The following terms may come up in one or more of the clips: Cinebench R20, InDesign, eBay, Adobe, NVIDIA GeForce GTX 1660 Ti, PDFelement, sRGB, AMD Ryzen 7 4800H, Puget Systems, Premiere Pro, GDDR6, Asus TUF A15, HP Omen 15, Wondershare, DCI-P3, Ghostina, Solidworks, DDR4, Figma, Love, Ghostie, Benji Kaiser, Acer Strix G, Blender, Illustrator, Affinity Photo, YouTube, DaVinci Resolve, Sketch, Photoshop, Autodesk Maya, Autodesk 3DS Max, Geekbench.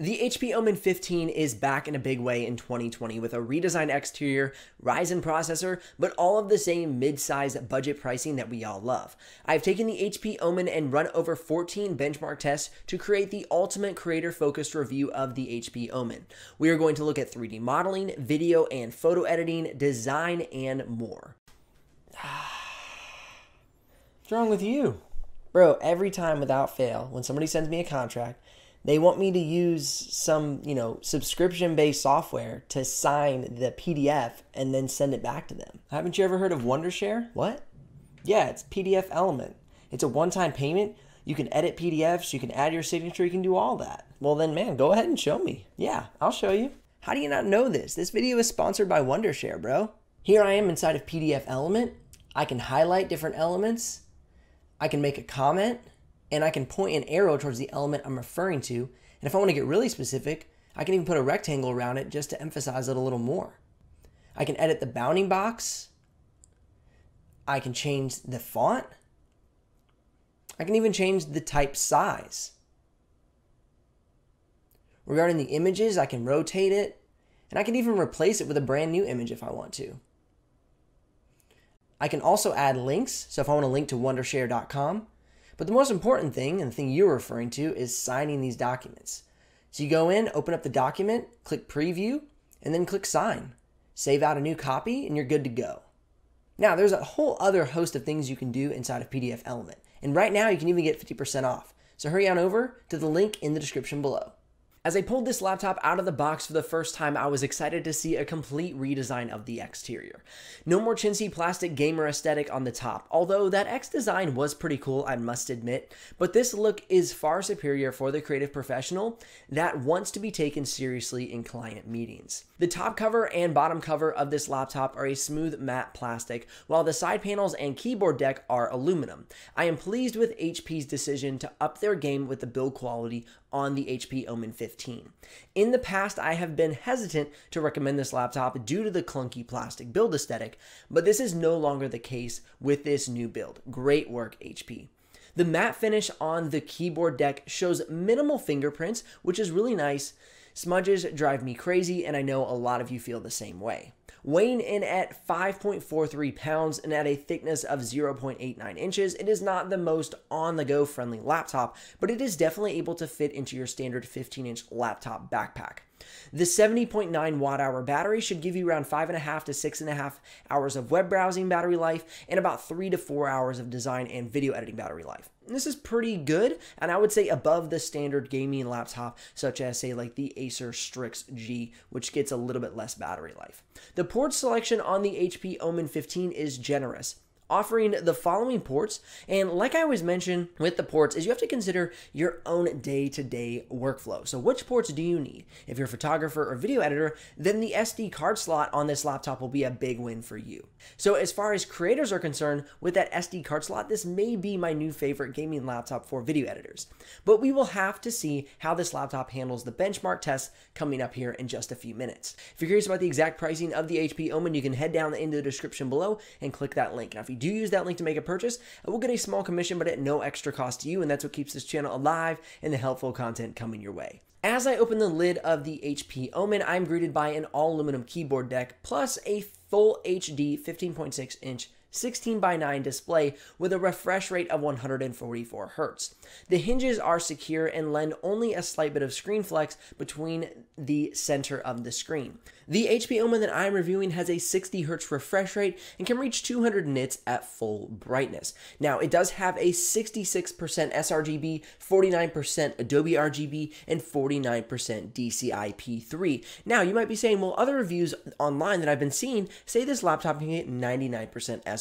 The HP Omen 15 is back in a big way in 2020 with a redesigned exterior, Ryzen processor, but all of the same mid-size budget pricing that we all love. I've taken the HP Omen and run over 14 benchmark tests to create the ultimate creator-focused review of the HP Omen. We are going to look at 3D modeling, video and photo editing, design, and more. What's wrong with you? Bro, every time without fail, when somebody sends me a contract, they want me to use some, subscription-based software to sign the PDF and then send it back to them. Haven't you ever heard of Wondershare? What? Yeah, it's PDFelement. It's a one-time payment. You can edit PDFs, you can add your signature, you can do all that. Well then, man, go ahead and show me. Yeah, I'll show you. How do you not know this? This video is sponsored by Wondershare, bro. Here I am inside of PDFelement. I can highlight different elements. I can make a comment. And I can point an arrow towards the element I'm referring to. And if I want to get really specific, I can even put a rectangle around it just to emphasize it a little more. I can edit the bounding box. I can change the font. I can even change the type size. Regarding the images, I can rotate it, and I can even replace it with a brand new image if I want to. I can also add links, so if I want to link to wondershare.com, but the most important thing, and the thing you're referring to, is signing these documents. So you go in, open up the document, click preview, and then click sign. Save out a new copy, and you're good to go. Now, there's a whole other host of things you can do inside of PDFelement. And right now, you can even get 50% off. So hurry on over to the link in the description below. As I pulled this laptop out of the box for the first time, I was excited to see a complete redesign of the exterior. No more chintzy plastic gamer aesthetic on the top, although that X design was pretty cool, I must admit, but this look is far superior for the creative professional that wants to be taken seriously in client meetings. The top cover and bottom cover of this laptop are a smooth matte plastic, while the side panels and keyboard deck are aluminum. I am pleased with HP's decision to up their game with the build quality on the HP Omen 15. In the past, I have been hesitant to recommend this laptop due to the clunky plastic build aesthetic, but this is no longer the case with this new build. Great work, HP. The matte finish on the keyboard deck shows minimal fingerprints, which is really nice. Smudges drive me crazy, and I know a lot of you feel the same way. Weighing in at 5.43 pounds and at a thickness of 0.89 inches, it is not the most on-the-go friendly laptop, but it is definitely able to fit into your standard 15-inch laptop backpack. The 70.9 watt-hour battery should give you around 5.5 to 6.5 hours of web browsing battery life and about 3 to 4 hours of design and video editing battery life. This is pretty good, and I would say above the standard gaming laptop, such as, say, like the Acer Strix G, which gets a little bit less battery life. The port selection on the HP Omen 15 is generous, offering the following ports, and like I always mention with the ports is you have to consider your own day-to-day workflow. So which ports do you need? If you're a photographer or video editor, then the SD card slot on this laptop will be a big win for you. So as far as creators are concerned, with that SD card slot, this may be my new favorite gaming laptop for video editors. But we will have to see how this laptop handles the benchmark tests coming up here in just a few minutes. If you're curious about the exact pricing of the HP Omen, you can head down into the description below and click that link. Now, if you do use that link to make a purchase, I will get a small commission, but at no extra cost to you, and that's what keeps this channel alive and the helpful content coming your way. As I open the lid of the HP Omen, I'm greeted by an all-aluminum keyboard deck plus a full HD 15.6-inch 16:9 display with a refresh rate of 144 Hz. The hinges are secure and lend only a slight bit of screen flex between the center of the screen. The HP Omen that I'm reviewing has a 60 Hz refresh rate and can reach 200 nits at full brightness. Now, it does have a 66% sRGB, 49% Adobe RGB, and 49% DCI-P3. Now, you might be saying, well, other reviews online that I've been seeing say this laptop can get 99% sRGB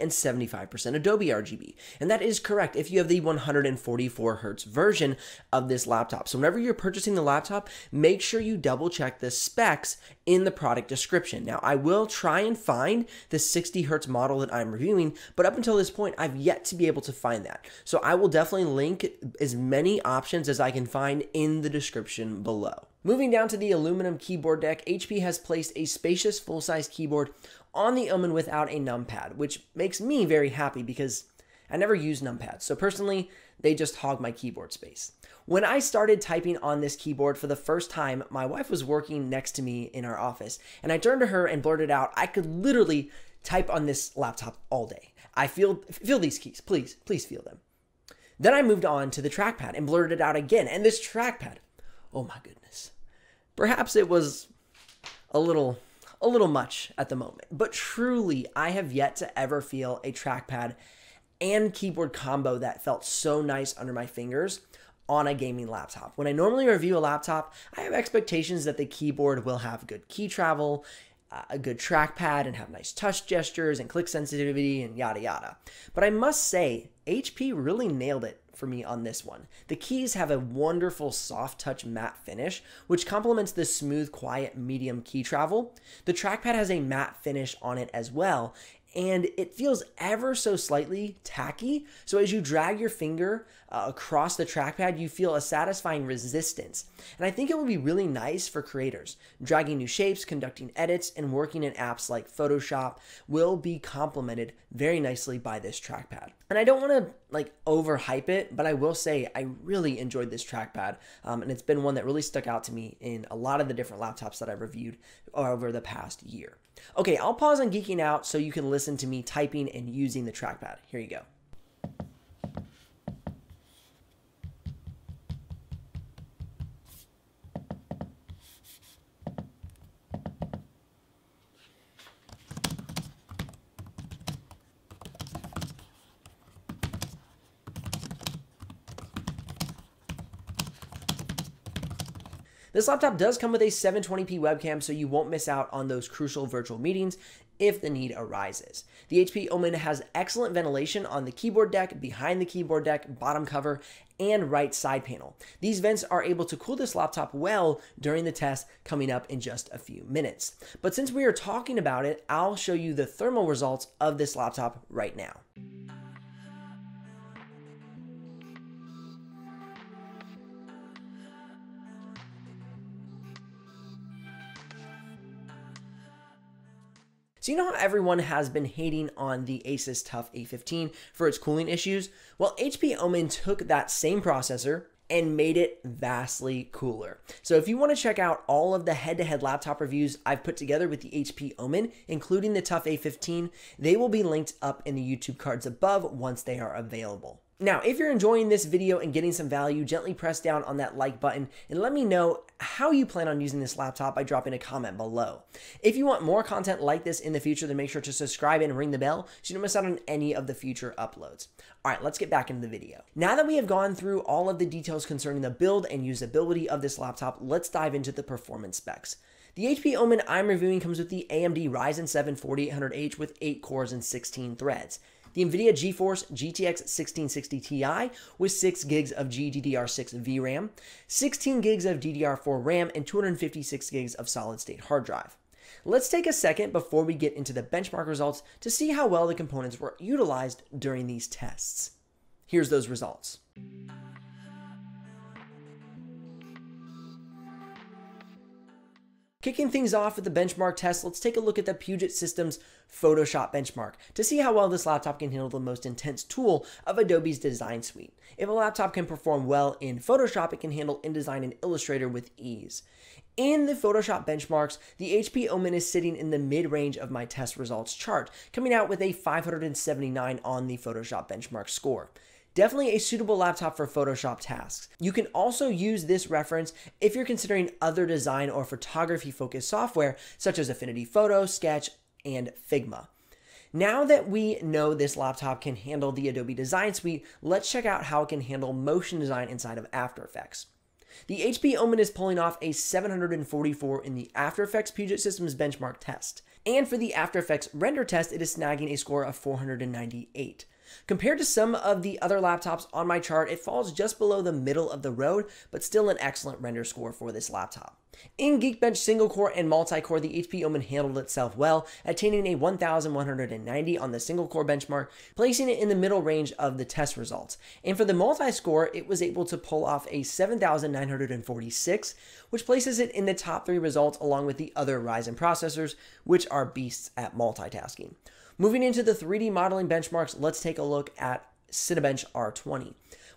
and 75% Adobe RGB. And that is correct if you have the 144 Hz version of this laptop. So whenever you're purchasing the laptop, make sure you double check the specs in the product description. Now, I will try and find the 60 Hz model that I'm reviewing, but up until this point, I've yet to be able to find that. So I will definitely link as many options as I can find in the description below. Moving down to the aluminum keyboard deck, HP has placed a spacious full-size keyboard on the Omen without a numpad, which makes me very happy because I never use numpads. So personally, they just hog my keyboard space. When I started typing on this keyboard for the first time, my wife was working next to me in our office, and I turned to her and blurted out, I could literally type on this laptop all day. I feel these keys, please, please feel them. Then I moved on to the trackpad and blurted it out again, and this trackpad, oh my goodness. Perhaps it was a little much at the moment, but truly I have yet to ever feel a trackpad and keyboard combo that felt so nice under my fingers on a gaming laptop. When I normally review a laptop, I have expectations that the keyboard will have good key travel, a good trackpad, and have nice touch gestures and click sensitivity and yada yada. But I must say, HP really nailed it for me on this one. The keys have a wonderful soft touch matte finish, which complements the smooth, quiet, medium key travel. The trackpad has a matte finish on it as well, and it feels ever so slightly tacky. So as you drag your finger across the trackpad, you feel a satisfying resistance. And I think it would be really nice for creators. Dragging new shapes, conducting edits, and working in apps like Photoshop will be complemented very nicely by this trackpad. And I don't wanna like overhype it, but I will say I really enjoyed this trackpad. And it's been one that really stuck out to me in a lot of the different laptops that I've reviewed over the past year. Okay, I'll pause on geeking out so you can listen to me typing and using the trackpad. Here you go. This laptop does come with a 720p webcam, so you won't miss out on those crucial virtual meetings if the need arises. The HP Omen has excellent ventilation on the keyboard deck, behind the keyboard deck, bottom cover, and right side panel. These vents are able to cool this laptop well during the test coming up in just a few minutes. But since we are talking about it, I'll show you the thermal results of this laptop right now. So you know how everyone has been hating on the Asus TUF A15 for its cooling issues? Well, HP Omen took that same processor and made it vastly cooler. So if you want to check out all of the head-to-head laptop reviews I've put together with the HP Omen, including the TUF A15, they will be linked up in the YouTube cards above once they are available. Now, if you're enjoying this video and getting some value, gently press down on that like button and let me know how you plan on using this laptop by dropping a comment below. If you want more content like this in the future, then make sure to subscribe and ring the bell so you don't miss out on any of the future uploads. All right, let's get back into the video. Now that we have gone through all of the details concerning the build and usability of this laptop, let's dive into the performance specs. The HP Omen I'm reviewing comes with the AMD Ryzen 7 4800H with 8 cores and 16 threads. The NVIDIA GeForce GTX 1660 Ti with 6 gigs of GDDR6 VRAM, 16 gigs of DDR4 RAM, and 256 gigs of solid-state hard drive. Let's take a second before we get into the benchmark results to see how well the components were utilized during these tests. Here's those results. Kicking things off with the benchmark test, let's take a look at the Puget Systems Photoshop benchmark to see how well this laptop can handle the most intense tool of Adobe's design suite. If a laptop can perform well in Photoshop, it can handle InDesign and Illustrator with ease. In the Photoshop benchmarks, the HP Omen is sitting in the mid-range of my test results chart, coming out with a 579 on the Photoshop benchmark score. Definitely a suitable laptop for Photoshop tasks. You can also use this reference if you're considering other design or photography focused software such as Affinity Photo, Sketch, and Figma. Now that we know this laptop can handle the Adobe Design Suite, let's check out how it can handle motion design inside of After Effects. The HP Omen is pulling off a 744 in the After Effects Puget Systems benchmark test. And for the After Effects render test, it is snagging a score of 498. Compared to some of the other laptops on my chart, it falls just below the middle of the road, but still an excellent render score for this laptop. In Geekbench single core and multi-core, the HP Omen handled itself well, attaining a 1190 on the single core benchmark, placing it in the middle range of the test results. And for the multi-score, it was able to pull off a 7946, which places it in the top 3 results along with the other Ryzen processors, which are beasts at multitasking. Moving into the 3D modeling benchmarks, let's take a look at Cinebench R20.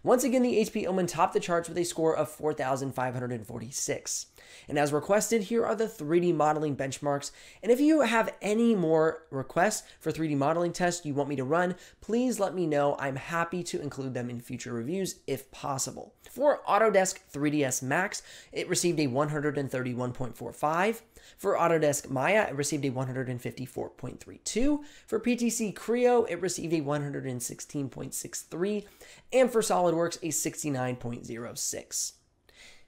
Once again, the HP Omen topped the charts with a score of 4,546. And as requested, here are the 3D modeling benchmarks. And if you have any more requests for 3D modeling tests you want me to run, please let me know. I'm happy to include them in future reviews if possible. For Autodesk 3DS Max, it received a 131.45. For Autodesk Maya, it received a 154.32. For PTC Creo, it received a 116.63. And for SolidWorks, a 69.06.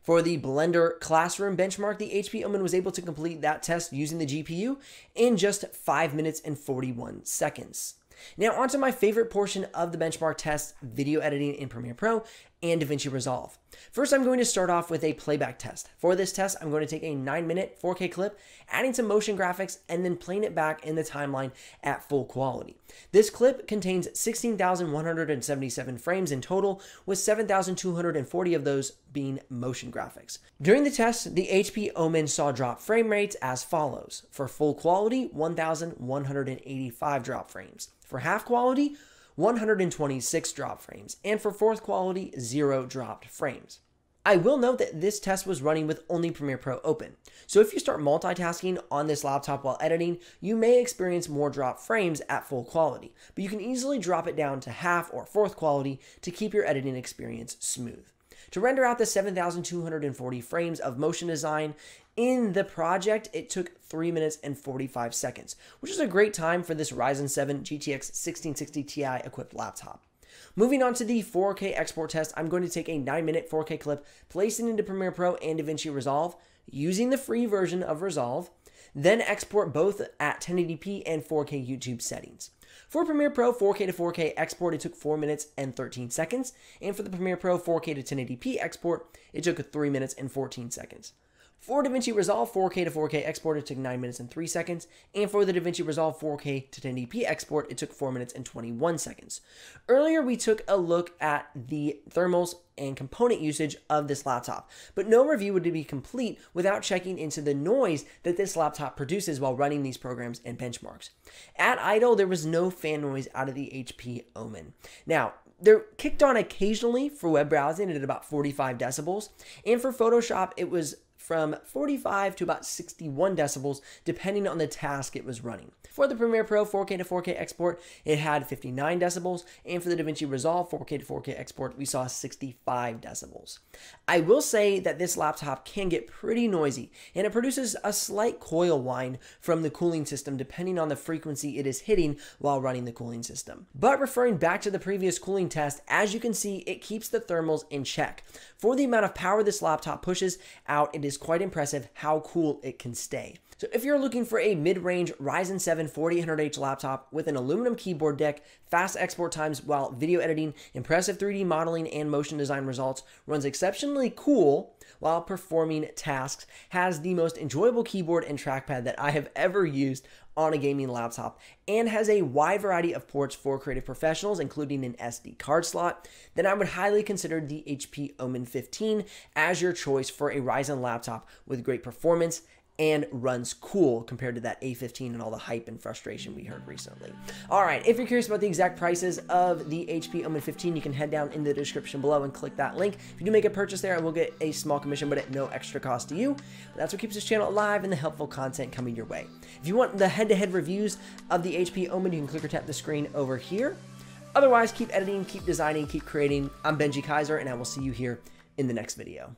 For the Blender classroom benchmark, the HP Omen was able to complete that test using the GPU in just 5 minutes and 41 seconds. Now onto my favorite portion of the benchmark test, video editing in Premiere Pro and DaVinci Resolve. First, I'm going to start off with a playback test. For this test, I'm going to take a 9-minute 4K clip, adding some motion graphics, and then playing it back in the timeline at full quality. This clip contains 16,177 frames in total, with 7,240 of those being motion graphics. During the test, the HP Omen saw drop frame rates as follows. For full quality, 1,185 drop frames. For half quality, 126 drop frames, and for fourth quality, 0 dropped frames. I will note that this test was running with only Premiere Pro open, so if you start multitasking on this laptop while editing, you may experience more drop frames at full quality, but you can easily drop it down to half or fourth quality to keep your editing experience smooth. To render out the 7,240 frames of motion design in the project, it took 3 minutes and 45 seconds, which is a great time for this Ryzen 7 GTX 1660 Ti equipped laptop. Moving on to the 4K export test, I'm going to take a 9-minute 4K clip, place it into Premiere Pro and DaVinci Resolve, using the free version of Resolve, then export both at 1080p and 4K YouTube settings. For Premiere Pro 4K to 4K export, it took 4 minutes and 13 seconds, and for the Premiere Pro 4K to 1080p export, it took 3 minutes and 14 seconds. For DaVinci Resolve 4K to 4K export, it took 9 minutes and 3 seconds, and for the DaVinci Resolve 4K to 1080p export, it took 4 minutes and 21 seconds. Earlier, we took a look at the thermals and component usage of this laptop, but no review would be complete without checking into the noise that this laptop produces while running these programs and benchmarks. At idle, there was no fan noise out of the HP Omen. Now, they're kicked on occasionally for web browsing at about 45 decibels, and for Photoshop, it was from 45 to about 61 decibels, depending on the task it was running. For the Premiere Pro 4K to 4K export, it had 59 decibels, and for the DaVinci Resolve 4K to 4K export, we saw 65 decibels. I will say that this laptop can get pretty noisy, and it produces a slight coil whine from the cooling system, depending on the frequency it is hitting while running the cooling system. But referring back to the previous cooling test, as you can see, it keeps the thermals in check. For the amount of power this laptop pushes out, it is quite impressive how cool it can stay. So if you're looking for a mid-range Ryzen 7 4800H laptop with an aluminum keyboard deck, fast export times while video editing, impressive 3D modeling and motion design results, runs exceptionally cool while performing tasks, has the most enjoyable keyboard and trackpad that I have ever used on a gaming laptop, and has a wide variety of ports for creative professionals, including an SD card slot, then I would highly consider the HP Omen 15 as your choice for a Ryzen laptop with great performance and runs cool compared to that A15 and all the hype and frustration we heard recently. All right, if you're curious about the exact prices of the HP Omen 15, you can head down in the description below and click that link. If you do make a purchase there, I will get a small commission, but at no extra cost to you. But that's what keeps this channel alive and the helpful content coming your way. If you want the head-to-head reviews of the HP Omen, you can click or tap the screen over here. Otherwise, keep editing, keep designing, keep creating. I'm Benji Kaiser, and I will see you here in the next video.